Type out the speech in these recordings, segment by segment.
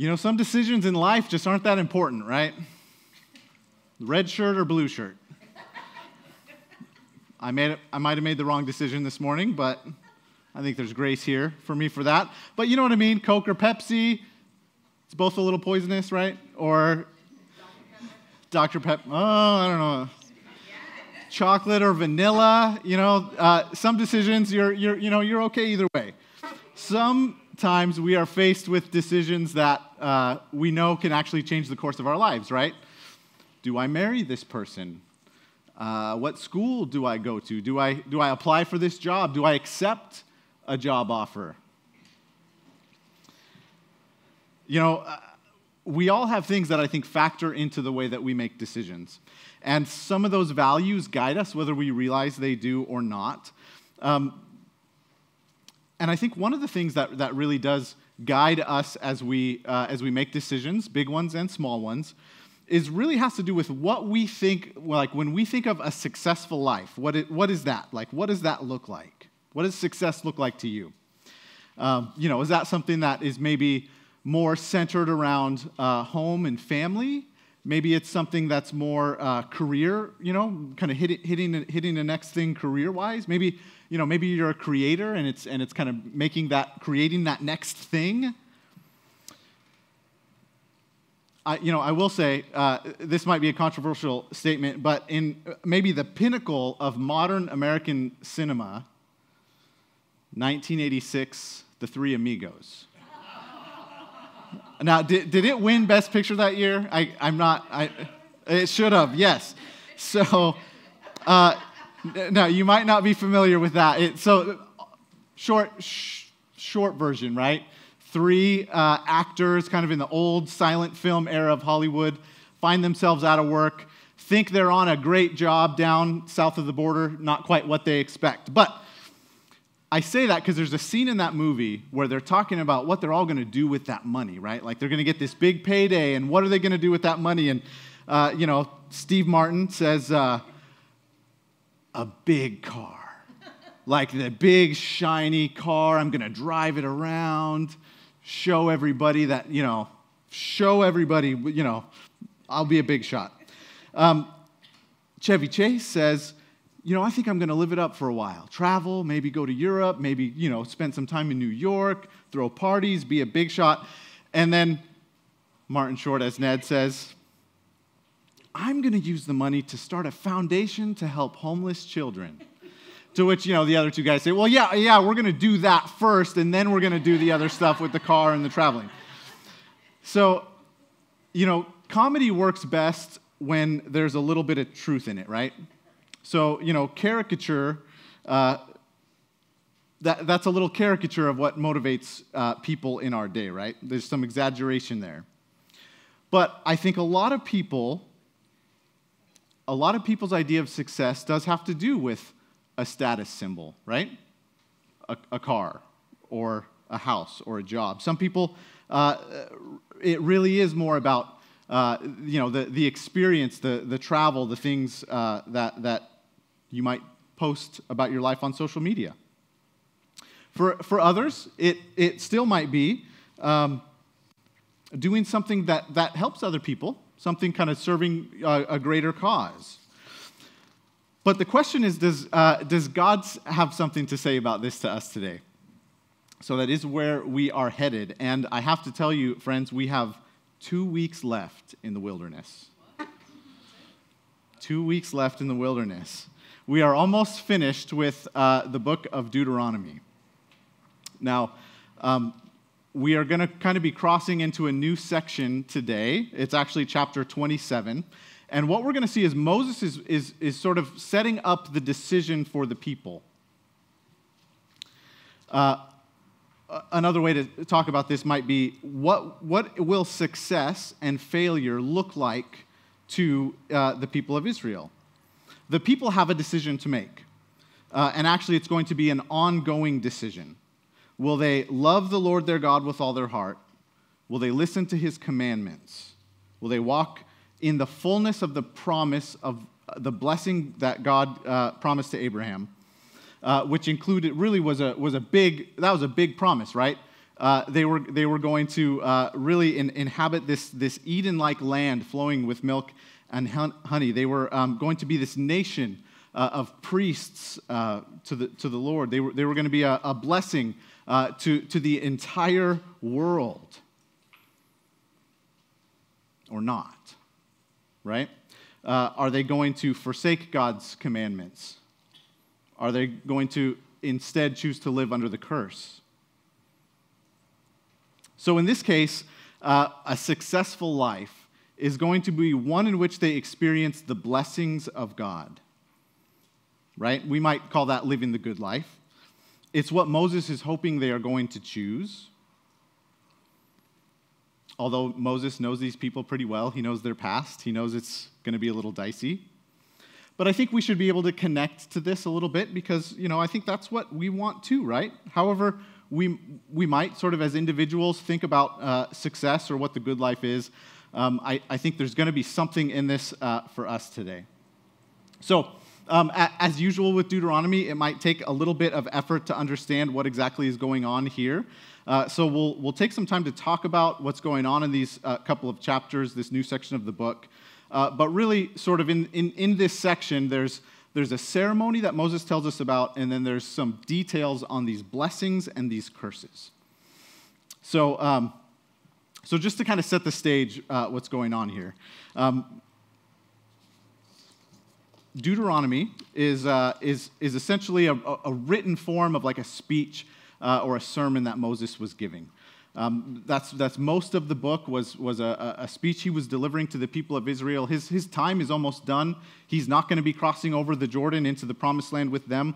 You know, some decisions in life just aren't that important, right? Red shirt or blue shirt? I might have made the wrong decision this morning, but I think there's grace here for me for that. But you know what I mean? Coke or Pepsi, it's both a little poisonous, right? Or Dr. Pepper, oh, I don't know. Chocolate or vanilla, you know, some decisions you're okay either way. Sometimes we are faced with decisions that we know can actually change the course of our lives, right? Do I marry this person? What school do I go to? Do I apply for this job? Do I accept a job offer? You know, we all have things that I think factor into the way that we make decisions. And some of those values guide us, whether we realize they do or not. And I think one of the things that really does guide us as we make decisions, big ones and small ones, is really has to do with what we think, like when we think of a successful life, what is that? Like, what does that look like? What does success look like to you? You know, is that something that is maybe more centered around home and family? Maybe it's something that's more career, you know, kind of hitting the next thing career-wise. Maybe, you know, maybe you're a creator and it's kind of creating that next thing. I will say, this might be a controversial statement, but in maybe the pinnacle of modern American cinema, 1986, The Three Amigos. Now, did it win Best Picture that year? It should have, yes. So, no, you might not be familiar with that. Short version, right? Three actors kind of in the old silent film era of Hollywood find themselves out of work, think they're on a great job down south of the border, not quite what they expect. But I say that because there's a scene in that movie where they're talking about what they're all going to do with that money, right? Like they're going to get this big payday, and what are they going to do with that money? And, you know, Steve Martin says, a big car. Like the big, shiny car, I'm going to drive it around. Show everybody that, you know, I'll be a big shot. Chevy Chase says, you know, I think I'm going to live it up for a while. Travel, maybe go to Europe, maybe, you know, spend some time in New York, throw parties, be a big shot. And then Martin Short, as Ned, says, I'm going to use the money to start a foundation to help homeless children. To which, you know, the other two guys say, well, yeah, we're going to do that first, and then we're going to do the other stuff with the car and the traveling. So, you know, comedy works best when there's a little bit of truth in it, right? So, you know, caricature, that's a little caricature of what motivates people in our day, right? There's some exaggeration there. But I think a lot of people's idea of success does have to do with a status symbol, right? A car or a house or a job. Some people, it really is more about, you know, the experience, the travel, the things that you might post about your life on social media. For others, it still might be doing something that helps other people, something kind of serving a greater cause. But the question is, does God have something to say about this to us today? So that is where we are headed. And I have to tell you, friends, we have 2 weeks left in the wilderness. 2 weeks left in the wilderness. We are almost finished with the book of Deuteronomy. Now, we are going to kind of be crossing into a new section today. It's actually chapter 27. And what we're going to see is Moses is sort of setting up the decision for the people. Another way to talk about this might be, what will success and failure look like to the people of Israel? The people have a decision to make. And actually, it's going to be an ongoing decision. Will they love the Lord their God with all their heart? Will they listen to his commandments? Will they walk in the fullness of the promise of the blessing that God promised to Abraham, which included, really was a big promise, right? they were going to really inhabit this Eden-like land flowing with milk and honey. They were going to be this nation of priests to the Lord. They were going to be a blessing to the entire world, or not, right? Are they going to forsake God's commandments? Are they going to instead choose to live under the curse? So in this case, a successful life is going to be one in which they experience the blessings of God, right? We might call that living the good life. It's what Moses is hoping they are going to choose. Although Moses knows these people pretty well, he knows their past, he knows it's going to be a little dicey. But I think we should be able to connect to this a little bit because, you know, I think that's what we want too, right? However, we might sort of as individuals think about success or what the good life is. I think there's going to be something in this for us today. So, as usual with Deuteronomy, it might take a little bit of effort to understand what exactly is going on here. So we'll take some time to talk about what's going on in these couple of chapters, this new section of the book. But really, sort of in this section, there's a ceremony that Moses tells us about, and then there's some details on these blessings and these curses. So, so just to kind of set the stage, what's going on here. Deuteronomy is essentially a written form of like a speech or a sermon that Moses was giving. That's most of the book was a speech he was delivering to the people of Israel. His time is almost done. He's not going to be crossing over the Jordan into the Promised Land with them.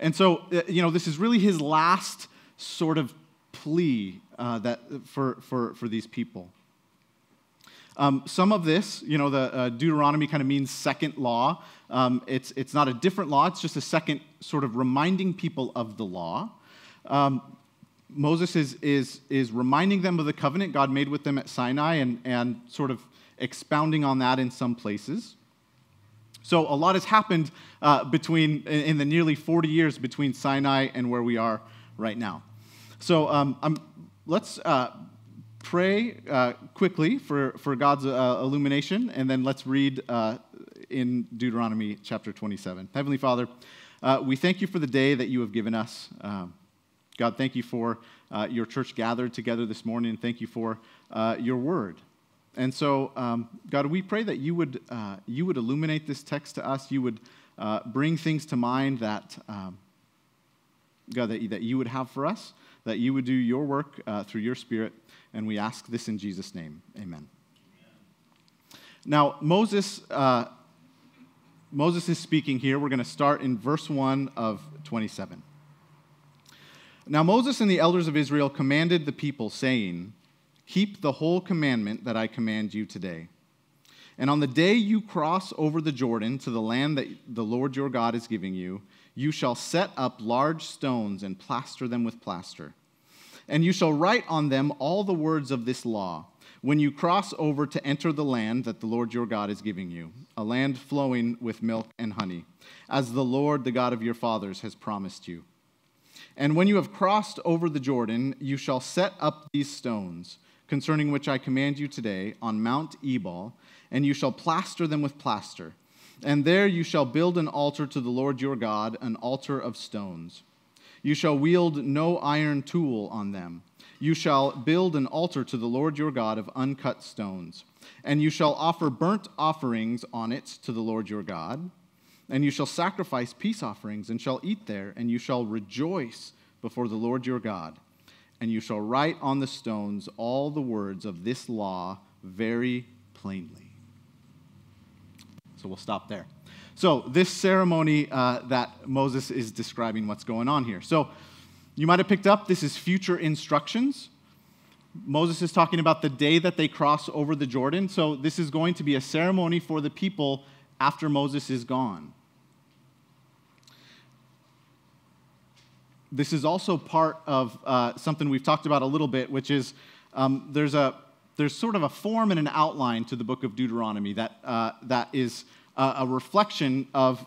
And so, you know, this is really his last sort of plea for these people. Some of this, you know, the Deuteronomy kind of means second law. It's not a different law. It's just a second sort of reminding people of the law. Moses is reminding them of the covenant God made with them at Sinai and sort of expounding on that in some places. So a lot has happened in the nearly 40 years between Sinai and where we are right now. So let's pray quickly for God's illumination, and then let's read in Deuteronomy chapter 27. Heavenly Father, we thank you for the day that you have given us. God, thank you for your church gathered together this morning. Thank you for your word. And so, God, we pray that you would illuminate this text to us. You would bring things to mind that, God, that you would have for us, that you would do your work through your Spirit. And we ask this in Jesus' name. Amen. Now, Moses is speaking here. We're going to start in verse 1 of 27. Now Moses and the elders of Israel commanded the people, saying, "Keep the whole commandment that I command you today. And on the day you cross over the Jordan to the land that the Lord your God is giving you, you shall set up large stones and plaster them with plaster. And you shall write on them all the words of this law when you cross over to enter the land that the Lord your God is giving you, a land flowing with milk and honey, as the Lord, the God of your fathers, has promised you. And when you have crossed over the Jordan, you shall set up these stones, concerning which I command you today, on Mount Ebal, and you shall plaster them with plaster. And there you shall build an altar to the Lord your God, an altar of stones. You shall wield no iron tool on them. You shall build an altar to the Lord your God of uncut stones. And you shall offer burnt offerings on it to the Lord your God. And you shall sacrifice peace offerings, and shall eat there, and you shall rejoice before the Lord your God. And you shall write on the stones all the words of this law very plainly." So we'll stop there. So this ceremony that Moses is describing what's going on here. So you might have picked up, this is future instructions. Moses is talking about the day that they cross over the Jordan. So this is going to be a ceremony for the people after Moses is gone. This is also part of something we've talked about a little bit, which is there's sort of a form and an outline to the book of Deuteronomy that is a reflection of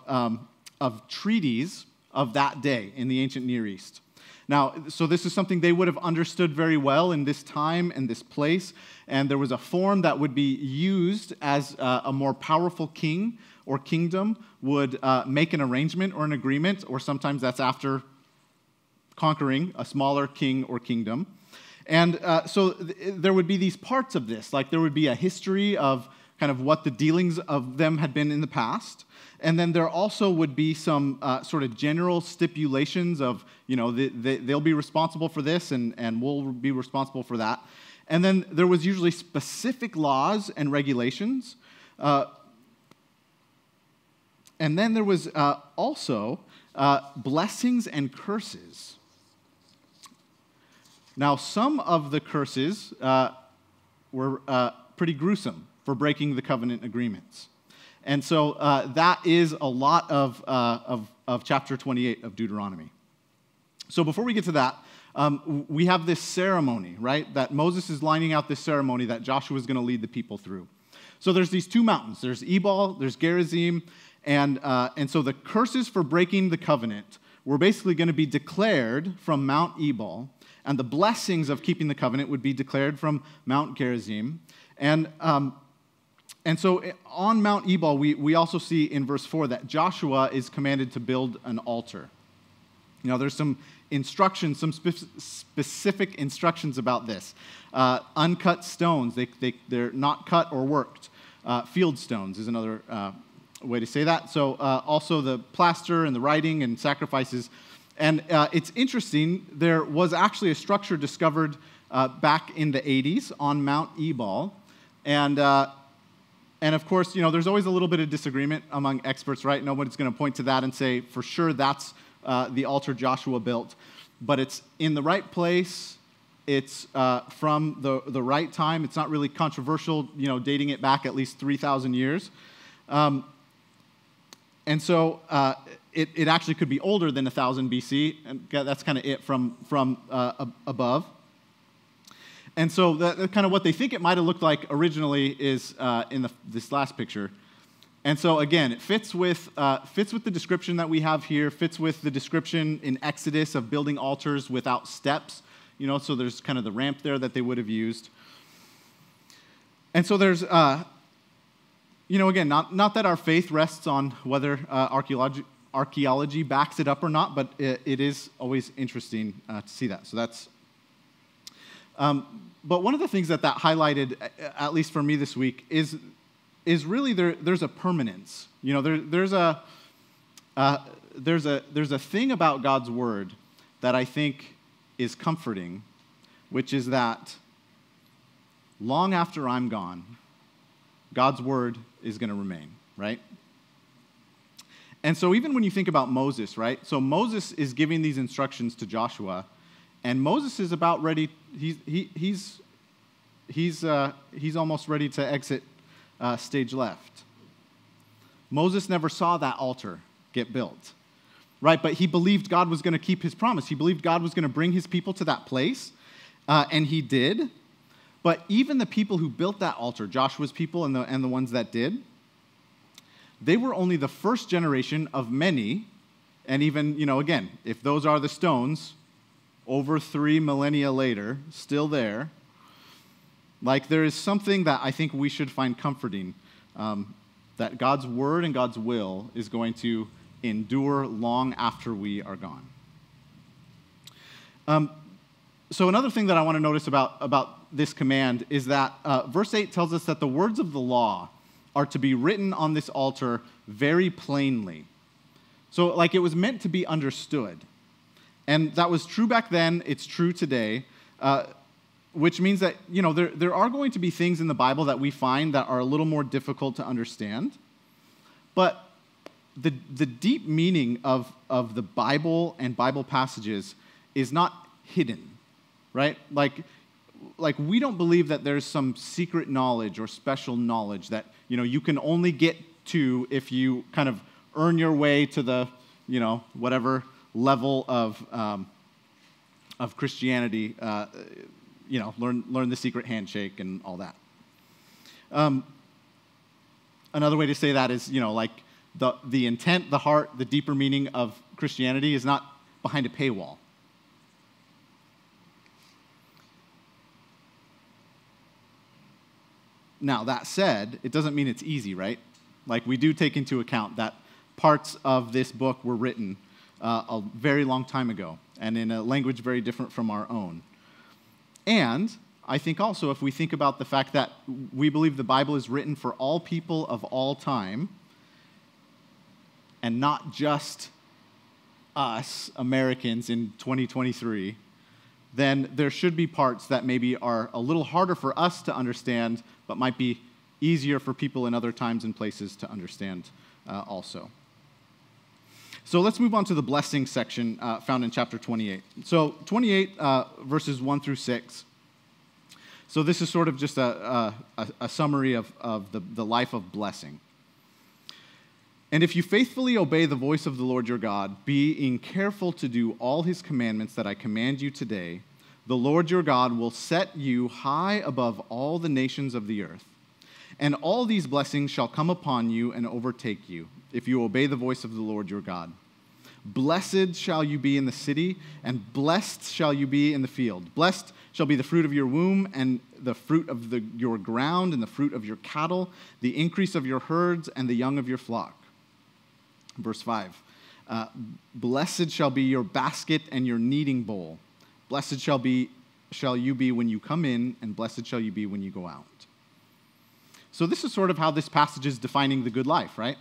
treaties of that day in the ancient Near East. Now, so this is something they would have understood very well in this time and this place, and there was a form that would be used as a more powerful king or kingdom would make an arrangement or an agreement, or sometimes that's after conquering a smaller king or kingdom. And so there would be these parts of this, like there would be a history of kind of what the dealings of them had been in the past. And then there also would be some sort of general stipulations of, you know, they'll be responsible for this and we'll be responsible for that. And then there was usually specific laws and regulations. And then there was also blessings and curses. Now, some of the curses were pretty gruesome for breaking the covenant agreements. And so that is a lot of chapter 28 of Deuteronomy. So before we get to that, we have this ceremony, right? That Moses is lining out this ceremony that Joshua is going to lead the people through. So there's these two mountains. There's Ebal, there's Gerizim, and so the curses for breaking the covenant were basically going to be declared from Mount Ebal, and the blessings of keeping the covenant would be declared from Mount Gerizim. And so on Mount Ebal, we also see in verse 4 that Joshua is commanded to build an altar. Now, there's some instructions, some specific instructions about this. Uncut stones, they're not cut or worked. Field stones is another way to say that. So also the plaster and the writing and sacrifices. And it's interesting, there was actually a structure discovered back in the 80s on Mount Ebal. And of course, you know, there's always a little bit of disagreement among experts, right? Nobody's going to point to that and say, for sure, that's the altar Joshua built. But it's in the right place. It's from the right time. It's not really controversial, you know, dating it back at least 3,000 years. And so it actually could be older than 1000 BC. And that's kind of it from above. And so the kind of what they think it might have looked like originally is in this last picture. And so again, it fits with the description that we have here, fits with the description in Exodus of building altars without steps. You know, so there's kind of the ramp there that they would have used. And so there's, you know, again, not that our faith rests on whether archaeology backs it up or not, but it is always interesting to see that. So that's. But one of the things that highlighted, at least for me this week, is really there's a permanence. You know, there's a thing about God's word that I think is comforting, which is that long after I'm gone, God's word is going to remain, right? And so even when you think about Moses, right? So Moses is giving these instructions to Joshua. And Moses is about ready. He's almost ready to exit stage left. Moses never saw that altar get built, right? But he believed God was going to keep his promise. He believed God was going to bring his people to that place, and he did. But even the people who built that altar, Joshua's people and the ones that did, they were only the first generation of many, and even, you know, again, if those are the stones. Over 3 millennia later, still there, like there is something that I think we should find comforting, that God's word and God's will is going to endure long after we are gone. So another thing that I want to notice about this command is that verse 8 tells us that the words of the law are to be written on this altar very plainly. So like it was meant to be understood. And that was true back then, it's true today, which means that, you know, there are going to be things in the Bible that we find that are a little more difficult to understand. But the deep meaning of the Bible and Bible passages is not hidden, right? Like we don't believe that there's some secret knowledge or special knowledge that, you know, you can only get to if you kind of earn your way to the, you know, whatever level of Christianity, you know, learn the secret handshake and all that. Another way to say that is, you know, like the intent, the heart, the deeper meaning of Christianity is not behind a paywall, Now, that said, it doesn't mean it's easy, right? Like, we do take into account that parts of this book were written a very long time ago and in a language very different from our own. And I think also, if we think about the fact that we believe the Bible is written for all people of all time and not just us Americans in 2023, then there should be parts that maybe are a little harder for us to understand, but might be easier for people in other times and places to understand also. So let's move on to the blessing section found in chapter 28. So 28 verses 1 through 6. So this is sort of just a summary of the life of blessing. And if you faithfully obey the voice of the Lord your God, being careful to do all his commandments that I command you today, the Lord your God will set you high above all the nations of the earth. And all these blessings shall come upon you and overtake you, if you obey the voice of the Lord your God. Blessed shall you be in the city, and blessed shall you be in the field. Blessed shall be the fruit of your womb, and the fruit of your ground, and the fruit of your cattle, the increase of your herds, and the young of your flock. Verse 5, blessed shall be your basket and your kneading bowl. Blessed shall you be when you come in, and blessed shall you be when you go out. So this is sort of how this passage is defining the good life, right?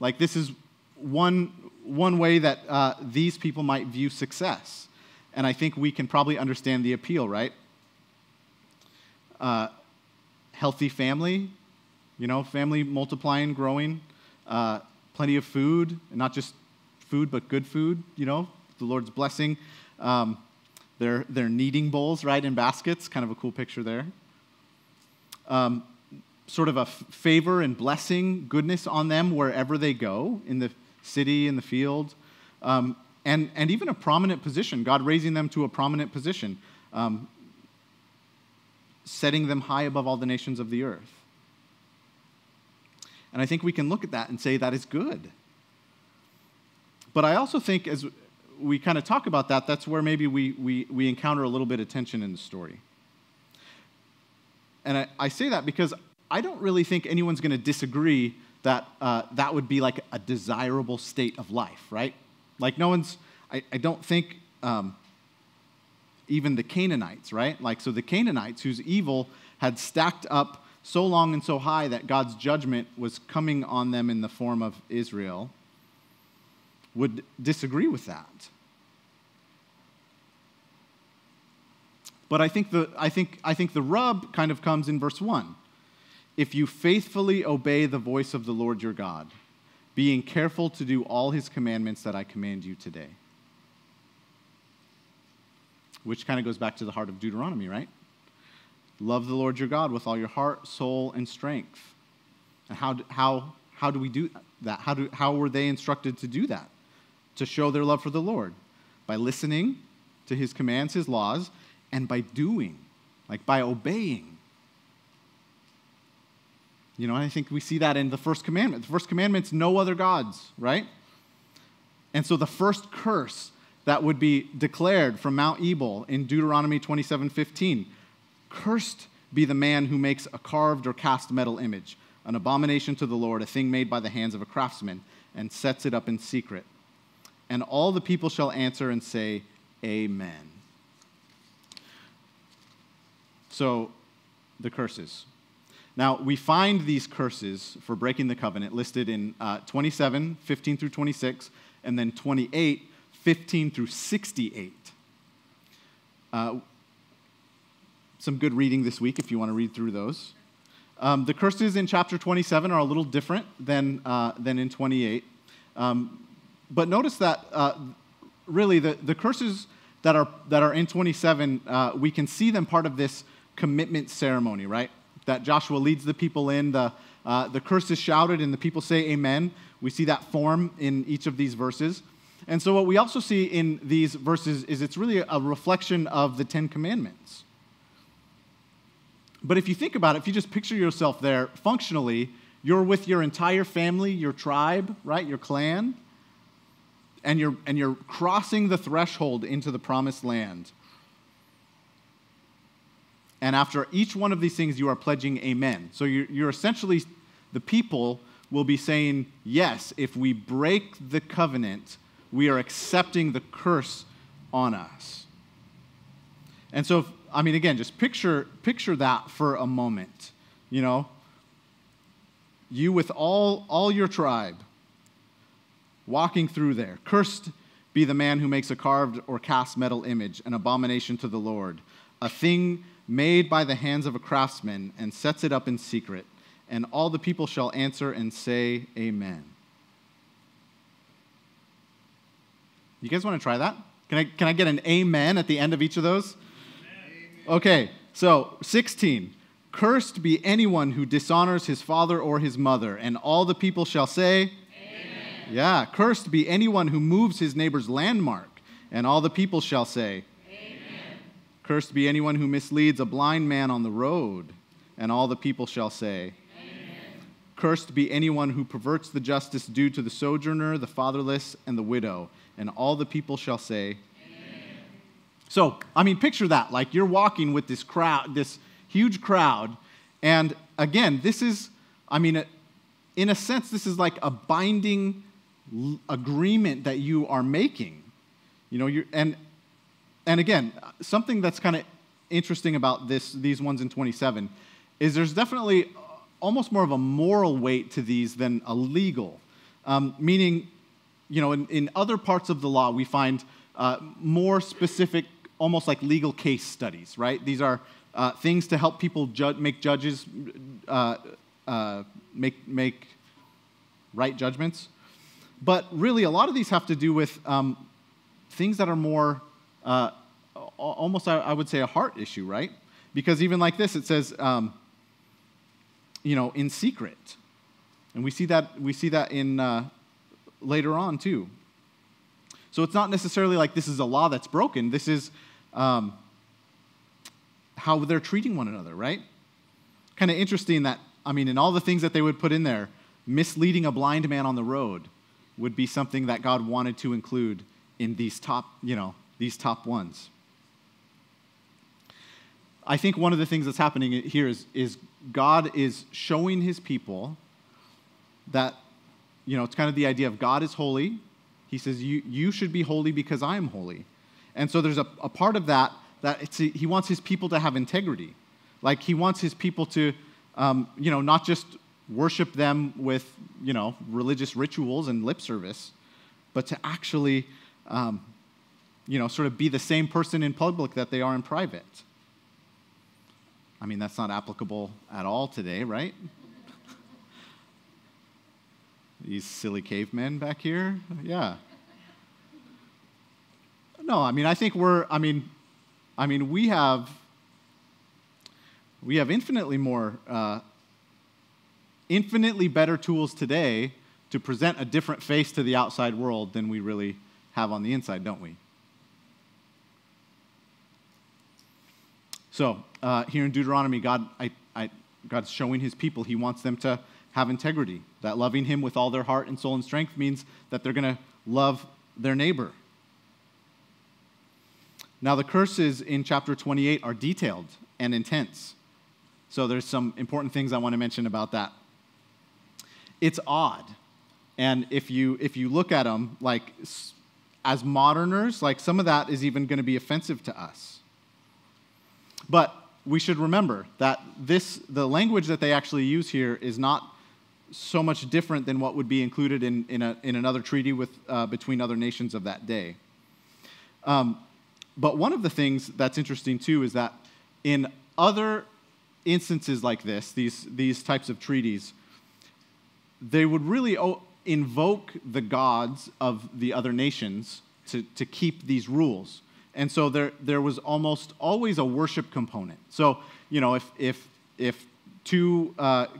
Like, this is one way that these people might view success. And I think we can probably understand the appeal, right? Healthy family, you know, family multiplying, growing, plenty of food, and not just food, but good food, you know, the Lord's blessing. Their kneading bowls, right, in baskets, kind of a cool picture there. Sort of a favor and blessing, goodness on them wherever they go, in the city, in the field, and even a prominent position, God raising them to a prominent position, setting them high above all the nations of the earth. And I think we can look at that and say that is good. But I also think as we kind of talk about that, that's where maybe we encounter a little bit of tension in the story. And I say that because I don't really think anyone's going to disagree that that would be like a desirable state of life, right? Like, no one's, I don't think even the Canaanites, right? Like, so the Canaanites, whose evil had stacked up so long and so high that God's judgment was coming on them in the form of Israel, would disagree with that. But I think the rub kind of comes in verse 1. If you faithfully obey the voice of the Lord your God, being careful to do all his commandments that I command you today. Which kind of goes back to the heart of Deuteronomy, right? Love the Lord your God with all your heart, soul, and strength. And how do we do that? How were they instructed to do that? To show their love for the Lord? By listening to his commands, his laws, and by doing, like by obeying. You know, I think we see that in the first commandment. The first commandment's no other gods, right? And so the first curse that would be declared from Mount Ebal in Deuteronomy 27:15. Cursed be the man who makes a carved or cast metal image, an abomination to the Lord, a thing made by the hands of a craftsman, and sets it up in secret. And all the people shall answer and say, Amen. So, the curses. Now, we find these curses for breaking the covenant listed in 27, 15 through 26, and then 28, 15 through 68. Some good reading this week if you want to read through those. The curses in chapter 27 are a little different than in 28. But notice that really the curses that are in 27, we can see them part of this commitment ceremony, right? That Joshua leads the people in, the curse is shouted and the people say amen. We see that form in each of these verses. And so what we also see in these verses is it's really a reflection of the Ten Commandments. But if you think about it, if you just picture yourself there, functionally, you're with your entire family, your tribe, right, your clan, and you're crossing the threshold into the promised land. And after each one of these things, you are pledging amen. So you're essentially, the people will be saying, yes, if we break the covenant, we are accepting the curse on us. And so, I mean, again, just picture that for a moment. You know, you with all your tribe walking through there. Cursed be the man who makes a carved or cast metal image, an abomination to the Lord, a thing made by the hands of a craftsman, and sets it up in secret. And all the people shall answer and say, amen. You guys want to try that? Can I get an amen at the end of each of those? Amen. Okay, so 16. Cursed be anyone who dishonors his father or his mother, and all the people shall say, amen. Yeah, cursed be anyone who moves his neighbor's landmark, and all the people shall say, amen. Cursed be anyone who misleads a blind man on the road, and all the people shall say, amen. Cursed be anyone who perverts the justice due to the sojourner, the fatherless, and the widow, and all the people shall say, amen. So, I mean, picture that. Like, you're walking with this crowd, this huge crowd, and again, this is, I mean, in a sense, this is like a binding agreement that you are making. You know, and again, something that's kind of interesting about these ones in 27 is there's definitely almost more of a moral weight to these than a legal, meaning, you know, in other parts of the law we find more specific, almost like legal case studies, right? These are things to help people make right judgments. But really, a lot of these have to do with things that are more, almost I would say, a heart issue, right? Because even like this, it says, you know, in secret, and we see that in later on too. So it's not necessarily like this is a law that's broken. This is how they're treating one another, right? Kind of interesting that, I mean, in all the things that they would put in there, misleading a blind man on the road would be something that God wanted to include in these top ones. I think one of the things that's happening here is God is showing his people that, you know, it's kind of the idea of God is holy. He says, you should be holy because I am holy. And so there's a part of that he wants his people to have integrity. Like, he wants his people to, you know, not just worship them with, you know, religious rituals and lip service, but to actually, you know, sort of be the same person in public that they are in private. I mean, that's not applicable at all today, right? These silly cavemen back here, yeah. No, I mean, I think we have infinitely more, infinitely better tools today to present a different face to the outside world than we really have on the inside, don't we? So here in Deuteronomy, God's showing his people he wants them to have integrity, that loving him with all their heart and soul and strength means that they're going to love their neighbor. Now, the curses in chapter 28 are detailed and intense. So there's some important things I want to mention about that. It's odd. And if you look at them, like, as moderners, like, some of that is even going to be offensive to us. But we should remember that the language that they actually use here is not so much different than what would be included in another treaty between other nations of that day. But one of the things that's interesting too is that in other instances like this, these types of treaties, they would really invoke the gods of the other nations to keep these rules. And so there was almost always a worship component. So, you know, if two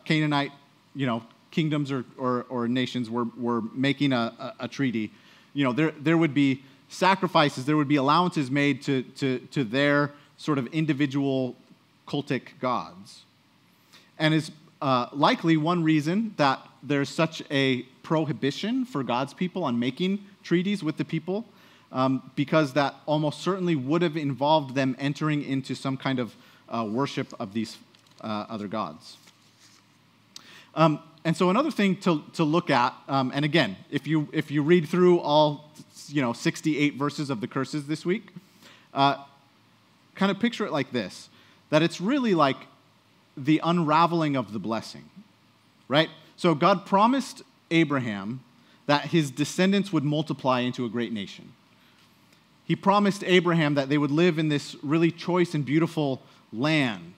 Canaanite, you know, kingdoms or nations were making a treaty, you know, there would be sacrifices, there would be allowances made to their sort of individual cultic gods. And it's likely one reason that there's such a prohibition for God's people on making treaties with the people, because that almost certainly would have involved them entering into some kind of worship of these other gods. And so another thing to look at, and again, if you read through all 68 verses of the curses this week, kind of picture it like this, that it's really like the unraveling of the blessing, right? So God promised Abraham that his descendants would multiply into a great nation. He promised Abraham that they would live in this really choice and beautiful land.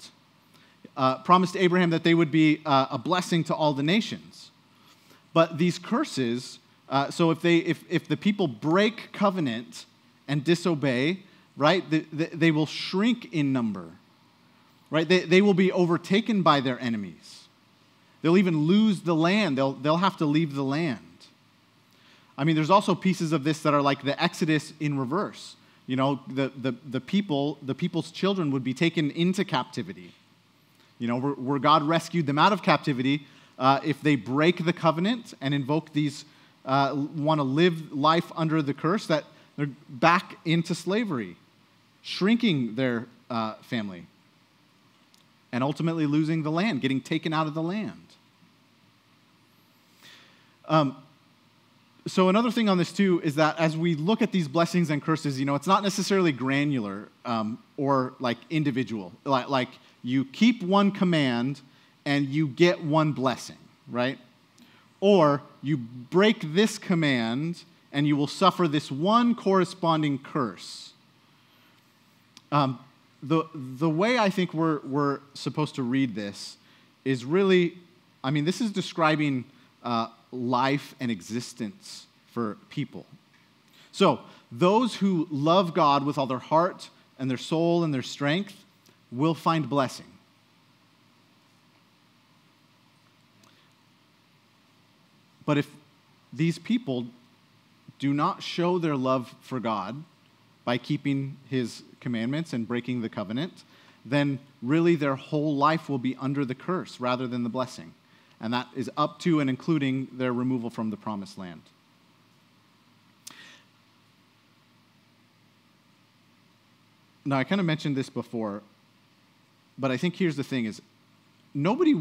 Promised Abraham that they would be a blessing to all the nations. But these curses, so if the people break covenant and disobey, right, they will shrink in number, right? They will be overtaken by their enemies. They'll even lose the land. They'll have to leave the land. I mean, there's also pieces of this that are like the Exodus in reverse. You know, the people's children would be taken into captivity. You know, where God rescued them out of captivity, if they break the covenant and invoke these, want to live life under the curse, that they're back into slavery, shrinking their family, and ultimately losing the land, getting taken out of the land. So another thing on this, too, is that as we look at these blessings and curses, you know, it's not necessarily granular or, like, individual. Like you keep one command and you get one blessing, right? Or you break this command and you will suffer this one corresponding curse. The way I think we're supposed to read this is really, I mean, this is describing life and existence for people. So those who love God with all their heart and their soul and their strength will find blessing. But if these people do not show their love for God by keeping his commandments and breaking the covenant, then really their whole life will be under the curse rather than the blessing. And that is up to and including their removal from the promised land. Now, I kind of mentioned this before, but I think here's the thing is nobody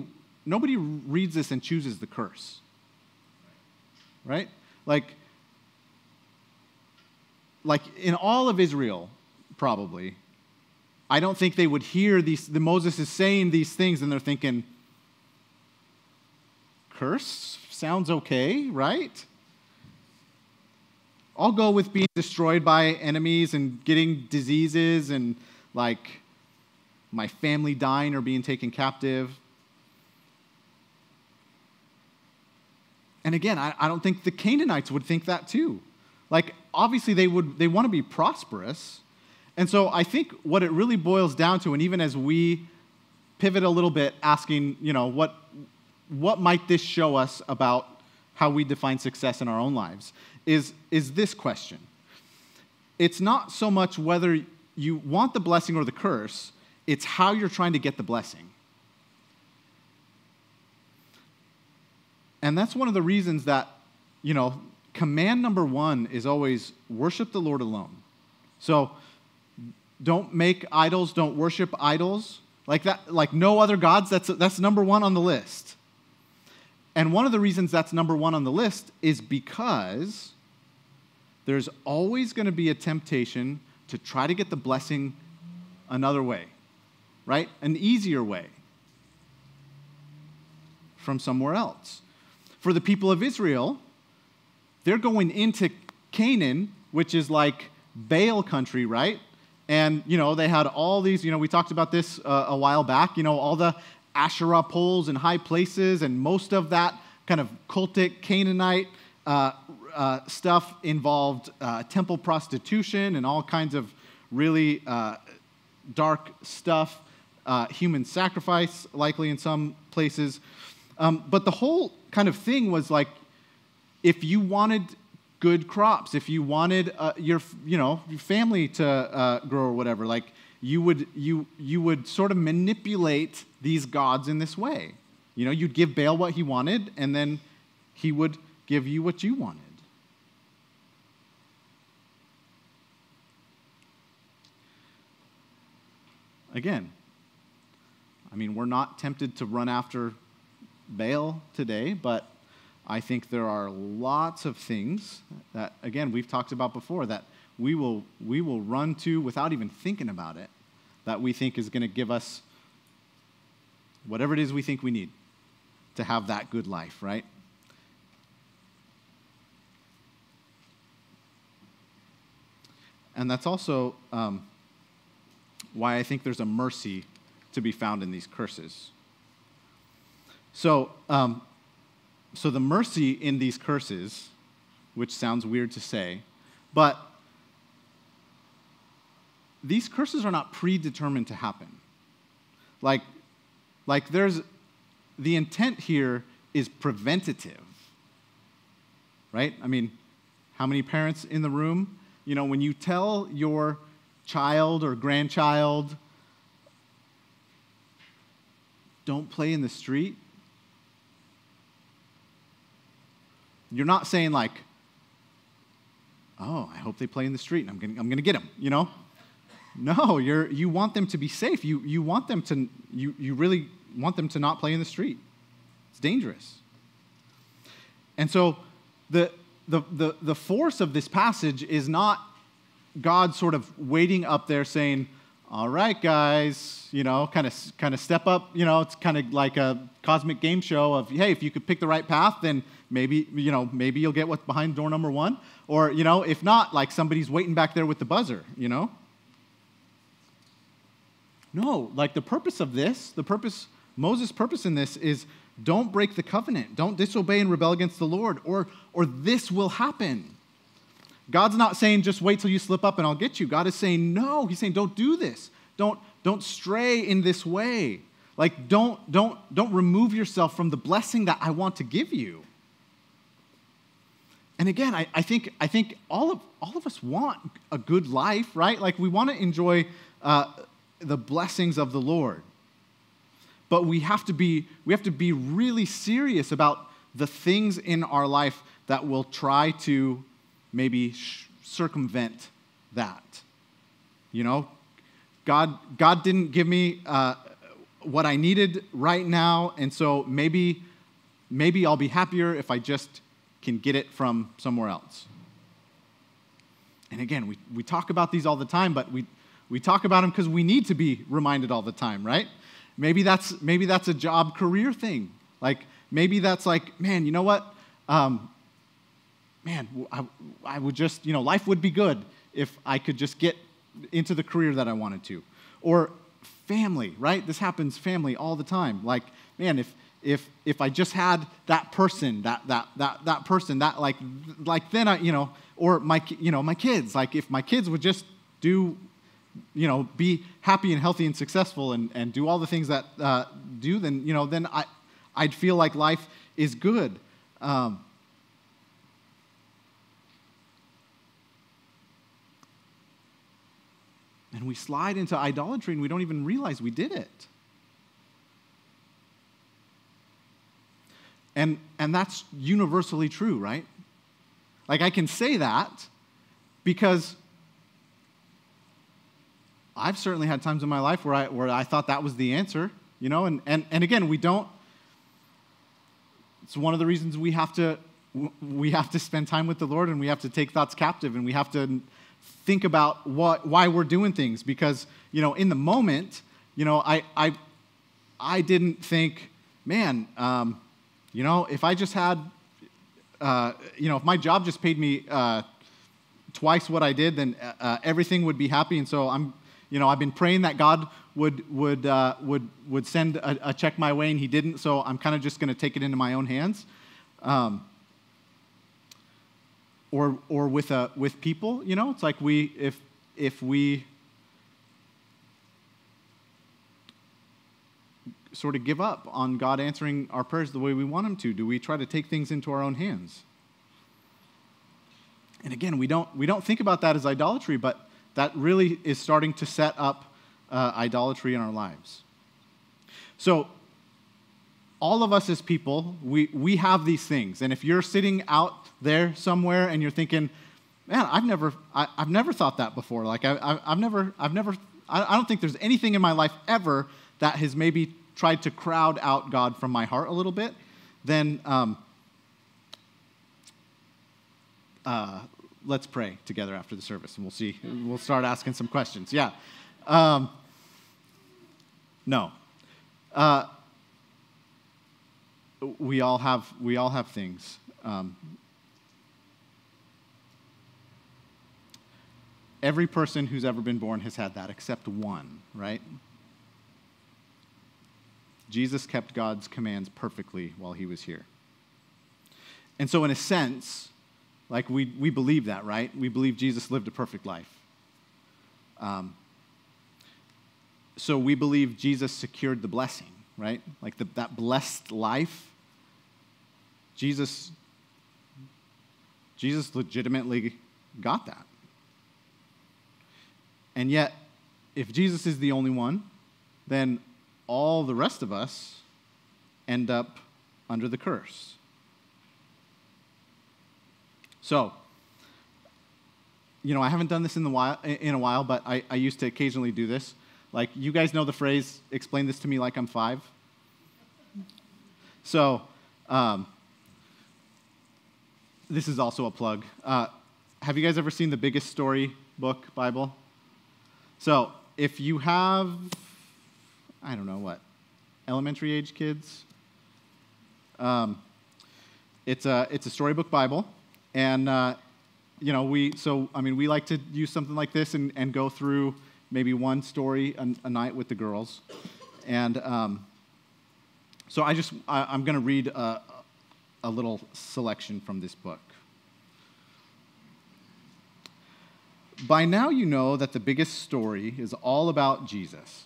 reads this and chooses the curse, right? Like in all of Israel, probably, I don't think they would hear Moses is saying these things and they're thinking, curse sounds okay, right? I'll go with being destroyed by enemies and getting diseases and like my family dying or being taken captive. And again, I don't think the Canaanites would think that too. Like obviously they want to be prosperous. And so I think what it really boils down to, and even as we pivot a little bit asking, you know, what might this show us about how we define success in our own lives, is this question. It's not so much whether you want the blessing or the curse, it's how you're trying to get the blessing. And that's one of the reasons that, you know, command number one is always worship the Lord alone. So don't make idols, don't worship idols. Like that, like no other gods, that's number one on the list. And one of the reasons that's number one on the list is because there's always going to be a temptation to try to get the blessing another way, right? An easier way from somewhere else. For the people of Israel, they're going into Canaan, which is like Baal country, right? And, you know, they had all these, you know, we talked about this a while back, you know, all the Asherah poles in high places, and most of that kind of cultic Canaanite stuff involved temple prostitution and all kinds of really dark stuff, human sacrifice likely in some places. But the whole kind of thing was like, if you wanted good crops, if you wanted your family to grow or whatever, like you would sort of manipulate these gods in this way. You know, you'd give Baal what he wanted, and then he would give you what you wanted. Again, I mean, we're not tempted to run after Baal today, but I think there are lots of things that, again, we've talked about before that we will run to without even thinking about it, that we think is going to give us whatever it is we think we need to have that good life, right? And that's also why I think there's a mercy to be found in these curses. So the mercy in these curses, which sounds weird to say, but these curses are not predetermined to happen. Like there's, the intent here is preventative, right? I mean, how many parents in the room, you know, when you tell your child or grandchild, don't play in the street, you're not saying like, oh, I hope they play in the street and I'm gonna get them, you know? No, you want them to be safe. You really want them to not play in the street. It's dangerous. And so the force of this passage is not God sort of waiting up there saying, all right, guys, you know, kind of step up, you know, it's kind of like a cosmic game show of, hey, if you could pick the right path, then maybe, you know, maybe you'll get what's behind door number one. Or, you know, if not, like somebody's waiting back there with the buzzer, you know? No, like Moses' purpose in this is don't break the covenant. Don't disobey and rebel against the Lord, or this will happen. God's not saying just wait till you slip up and I'll get you. God is saying no. He's saying don't do this. Don't stray in this way. Like don't remove yourself from the blessing that I want to give you. And again, I think all of us want a good life, right? Like we want to enjoy the blessings of the Lord. But we have to be really serious about the things in our life that will try to maybe circumvent that. You know, God didn't give me what I needed right now, and so maybe I'll be happier if I just can get it from somewhere else. And again, we talk about these all the time, but we talk about them because we need to be reminded all the time, right? Maybe that's a job career thing. Like maybe that's like, man, you know what? I would just, you know, life would be good if I could just get into the career that I wanted to. Or family, right? This happens family all the time. Like, man, if I just had that person, that person, that like then I, you know, or my kids, like if my kids would just do, you know, be happy and healthy and successful and do all the things that do, then, you know, then I'd feel like life is good. And we slide into idolatry and we don't even realize we did it. And that's universally true, right? Like I can say that because I've certainly had times in my life where I thought that was the answer, you know, and again, we don't, it's one of the reasons we have to spend time with the Lord, and we have to take thoughts captive, and we have to think about why we're doing things, because, you know, in the moment, you know, I didn't think, man, you know, if I just had, you know, if my job just paid me twice what I did, then everything would be happy, and so I'm, you know, I've been praying that God would send a check my way, and He didn't. So I'm kind of just going to take it into my own hands, or with people. You know, it's like if we sort of give up on God answering our prayers the way we want Him to, do we try to take things into our own hands? And again, we don't think about that as idolatry, but that really is starting to set up idolatry in our lives. So all of us as people, we have these things. And if you're sitting out there somewhere and you're thinking, man, I've never thought that before. Like I don't think there's anything in my life ever that has maybe tried to crowd out God from my heart a little bit, then let's pray together after the service, and we'll see. We'll start asking some questions. Yeah. No. We all have things. Every person who's ever been born has had that, except one, right? Jesus kept God's commands perfectly while he was here. And so in a sense, like we believe that, right? We believe Jesus lived a perfect life. So we believe Jesus secured the blessing, right? Like that blessed life. Jesus legitimately got that. And yet, if Jesus is the only one, then all the rest of us end up under the curse. So, you know, I haven't done this in a while, but I used to occasionally do this. Like, you guys know the phrase, explain this to me like I'm five? So, this is also a plug. Have you guys ever seen The Biggest Story Book Bible? So, if you have, I don't know what, elementary age kids, it's a storybook Bible, and we like to use something like this and go through maybe one story a night with the girls, and so I'm going to read a little selection from this book. By now you know that the biggest story is all about Jesus.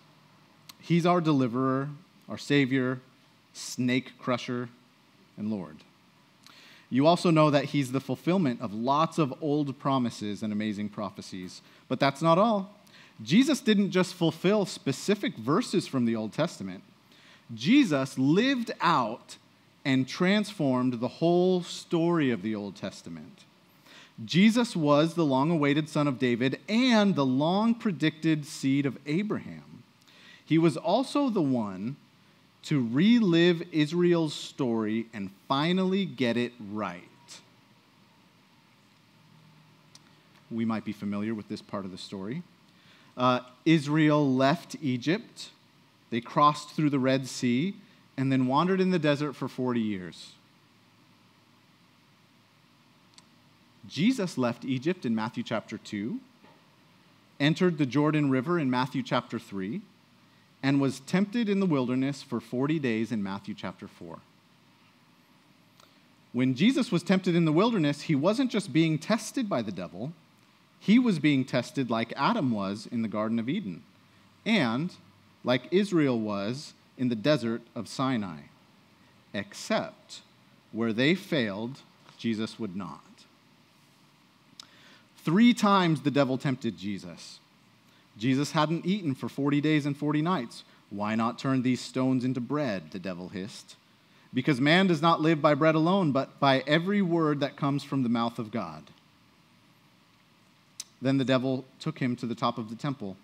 He's our deliverer, our savior, snake crusher, and Lord. You also know that he's the fulfillment of lots of old promises and amazing prophecies. But that's not all. Jesus didn't just fulfill specific verses from the Old Testament. Jesus lived out and transformed the whole story of the Old Testament. Jesus was the long-awaited son of David and the long-predicted seed of Abraham. He was also the one to relive Israel's story and finally get it right. We might be familiar with this part of the story. Israel left Egypt. They crossed through the Red Sea and then wandered in the desert for 40 years. Jesus left Egypt in Matthew chapter 2, entered the Jordan River in Matthew chapter 3, and was tempted in the wilderness for 40 days in Matthew chapter 4. When Jesus was tempted in the wilderness, he wasn't just being tested by the devil. He was being tested like Adam was in the Garden of Eden, and like Israel was in the desert of Sinai. Except where they failed, Jesus would not. 3 times the devil tempted Jesus. Jesus hadn't eaten for 40 days and 40 nights. Why not turn these stones into bread, the devil hissed. Because man does not live by bread alone, but by every word that comes from the mouth of God. Then the devil took him to the top of the temple.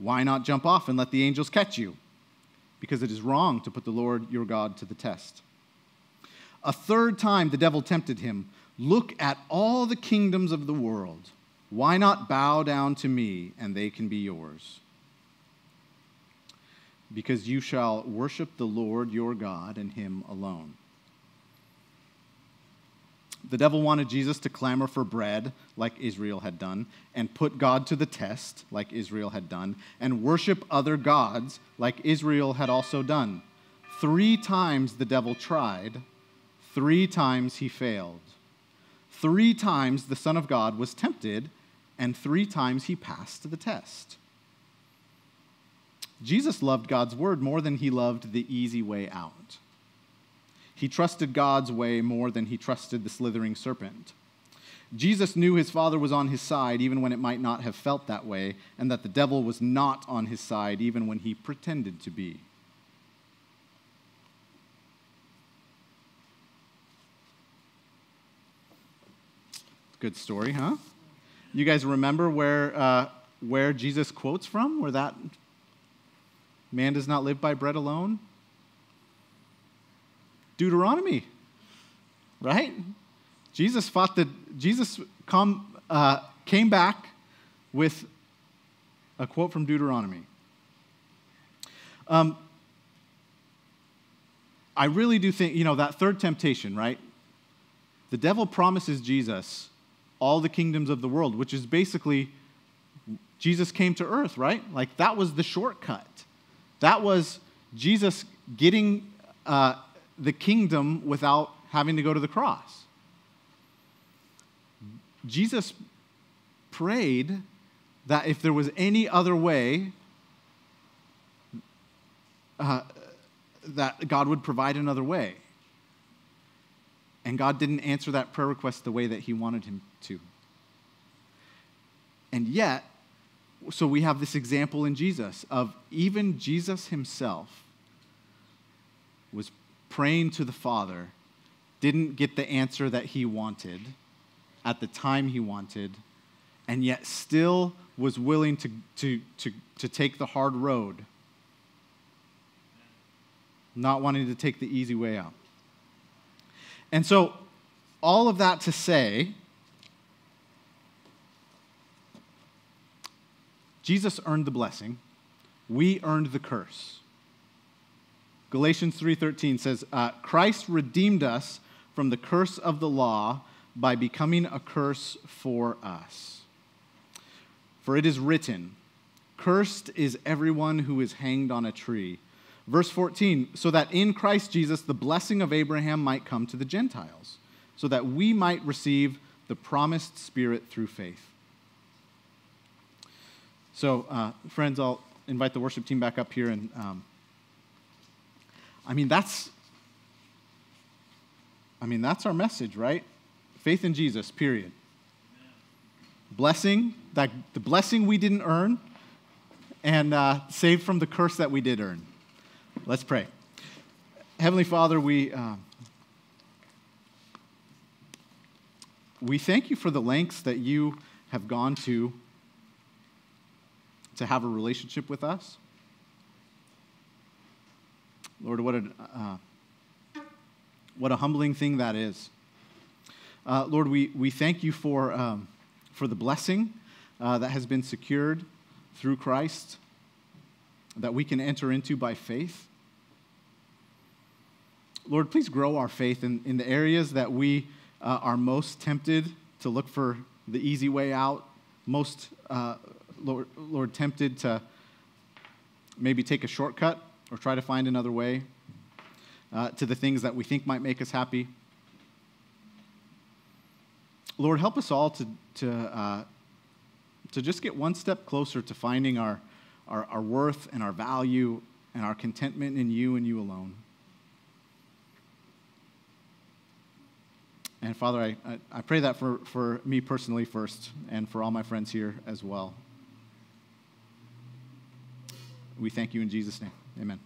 Why not jump off and let the angels catch you? Because it is wrong to put the Lord your God to the test. A 3rd time the devil tempted him. Look at all the kingdoms of the world. Why not bow down to me, and they can be yours? Because you shall worship the Lord your God and him alone. The devil wanted Jesus to clamor for bread, like Israel had done, and put God to the test, like Israel had done, and worship other gods, like Israel had also done. 3 times the devil tried, 3 times he failed. 3 times the Son of God was tempted, and 3 times he passed the test. Jesus loved God's word more than he loved the easy way out. He trusted God's way more than he trusted the slithering serpent. Jesus knew his Father was on his side even when it might not have felt that way, and that the devil was not on his side even when he pretended to be. Good story, huh? You guys remember where Jesus quotes from? Where that man does not live by bread alone? Deuteronomy, right? Jesus came back with a quote from Deuteronomy. I really do think, that third temptation, right? The devil promises Jesus all the kingdoms of the world, which is basically Jesus came to earth, right? Like that was the shortcut. That was Jesus getting the kingdom without having to go to the cross. Jesus prayed that if there was any other way, that God would provide another way. And God didn't answer that prayer request the way that he wanted him to. And yet, so we have this example in Jesus of even Jesus himself was praying to the Father, didn't get the answer that he wanted at the time he wanted, and yet still was willing to take the hard road, not wanting to take the easy way out. And so all of that to say, Jesus earned the blessing. We earned the curse. Galatians 3:13 says, Christ redeemed us from the curse of the law by becoming a curse for us. For it is written, cursed is everyone who is hanged on a tree. Verse 14, so that in Christ Jesus the blessing of Abraham might come to the Gentiles, so that we might receive the promised Spirit through faith. So, friends, I'll invite the worship team back up here. And that's our message, right? Faith in Jesus, period. Blessing, that the blessing we didn't earn, and saved from the curse that we did earn. Let's pray. Heavenly Father, we thank you for the lengths that you have gone to have a relationship with us. Lord, what a humbling thing that is. Lord, we thank you for the blessing that has been secured through Christ that we can enter into by faith. Lord, please grow our faith in the areas that we are most tempted to look for the easy way out, most, Lord, tempted to maybe take a shortcut or try to find another way to the things that we think might make us happy. Lord, help us all to just get one step closer to finding our worth and our value and our contentment in you and you alone. And Father, I pray that for me personally first and for all my friends here as well. We thank you in Jesus' name. Amen.